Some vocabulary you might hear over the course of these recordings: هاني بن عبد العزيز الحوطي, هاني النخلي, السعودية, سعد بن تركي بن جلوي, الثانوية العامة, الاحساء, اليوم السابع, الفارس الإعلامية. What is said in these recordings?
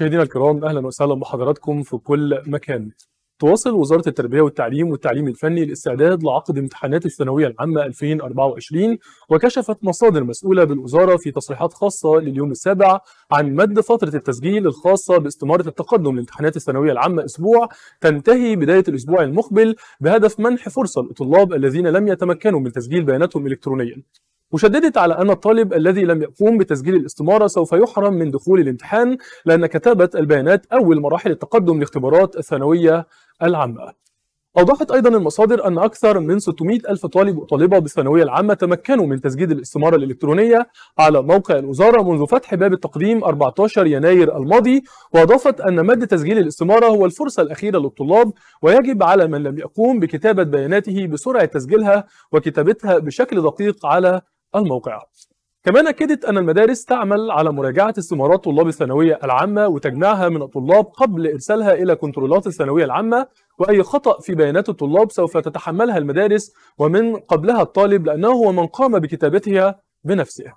مشاهدينا الكرام، اهلا وسهلا بحضراتكم في كل مكان. تواصل وزارة التربية والتعليم الفني الاستعداد لعقد امتحانات الثانوية العامة 2024، وكشفت مصادر مسؤولة بالوزارة في تصريحات خاصة لليوم السابع عن مد فترة التسجيل الخاصة باستمارة التقدم لامتحانات الثانوية العامة أسبوع، تنتهي بداية الأسبوع المقبل بهدف منح فرصة للطلاب الذين لم يتمكنوا من تسجيل بياناتهم إلكترونيا. وشددت على أن الطالب الذي لم يقوم بتسجيل الاستمارة سوف يحرم من دخول الامتحان، لأن كتابة البيانات أول مراحل التقدم لاختبارات الثانوية العامة. أوضحت أيضا المصادر أن أكثر من 600 ألف طالب وطالبة بالثانوية العامة تمكنوا من تسجيل الاستمارة الإلكترونية على موقع الوزارة منذ فتح باب التقديم 14 يناير الماضي، وأضافت أن مد تسجيل الاستمارة هو الفرصة الأخيرة للطلاب، ويجب على من لم يقوم بكتابة بياناته بسرعة تسجيلها وكتابتها بشكل دقيق على الموقع. كمان أكدت أن المدارس تعمل على مراجعة استمارات طلاب الثانوية العامة وتجميعها من الطلاب قبل إرسالها إلى كنترولات الثانوية العامة، وأي خطأ في بيانات الطلاب سوف تتحملها المدارس ومن قبلها الطالب، لأنه هو من قام بكتابتها بنفسه.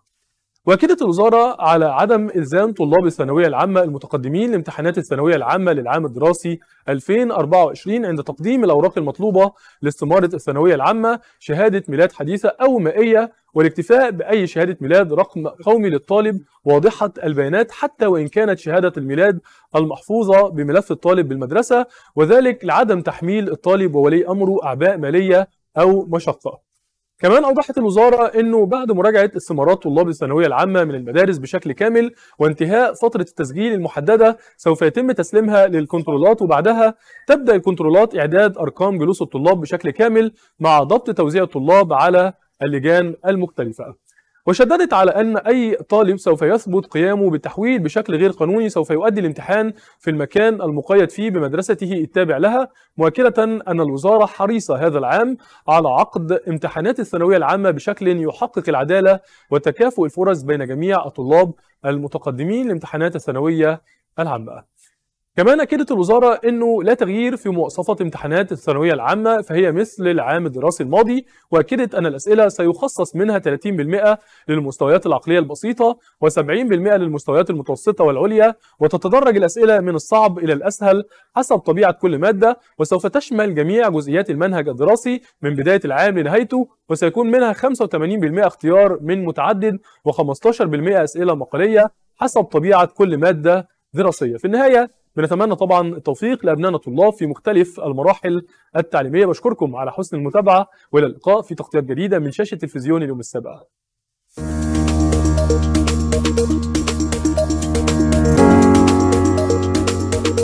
وأكدت الوزارة على عدم إلزام طلاب الثانوية العامة المتقدمين لامتحانات الثانوية العامة للعام الدراسي 2024 عند تقديم الأوراق المطلوبة لاستمارة الثانوية العامة شهادة ميلاد حديثة أو مائية، والاكتفاء بأي شهادة ميلاد رقم قومي للطالب واضحة البيانات، حتى وإن كانت شهادة الميلاد المحفوظة بملف الطالب بالمدرسة، وذلك لعدم تحميل الطالب وولي أمره أعباء مالية أو مشقة. كمان أوضحت الوزارة أنه بعد مراجعة استمارات طلاب الثانوية العامة من المدارس بشكل كامل وانتهاء فترة التسجيل المحددة، سوف يتم تسليمها للكنترولات، وبعدها تبدأ الكنترولات إعداد أرقام جلوس الطلاب بشكل كامل مع ضبط توزيع الطلاب على اللجان المختلفة. وشددت على أن أي طالب سوف يثبت قيامه بالتحويل بشكل غير قانوني سوف يؤدي الامتحان في المكان المقيد فيه بمدرسته التابع لها، مؤكدة أن الوزارة حريصة هذا العام على عقد امتحانات الثانوية العامة بشكل يحقق العدالة وتكافؤ الفرص بين جميع الطلاب المتقدمين لامتحانات الثانوية العامة. كمان أكدت الوزارة أنه لا تغيير في مواصفات امتحانات الثانوية العامة، فهي مثل العام الدراسي الماضي، وأكدت أن الأسئلة سيخصص منها 30% للمستويات العقلية البسيطة و70% للمستويات المتوسطة والعليا، وتتدرج الأسئلة من الصعب إلى الأسهل حسب طبيعة كل مادة، وسوف تشمل جميع جزئيات المنهج الدراسي من بداية العام لنهايته، وسيكون منها 85% اختيار من متعدد و15% أسئلة مقالية حسب طبيعة كل مادة دراسية. في النهاية بنتمنى طبعا التوفيق لأبنائنا الطلاب في مختلف المراحل التعليمية. بشكركم على حسن المتابعة، وإلى اللقاء في تغطيات جديدة من شاشة تلفزيون اليوم السابع.